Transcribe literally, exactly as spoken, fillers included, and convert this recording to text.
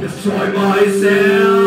Destroy myself.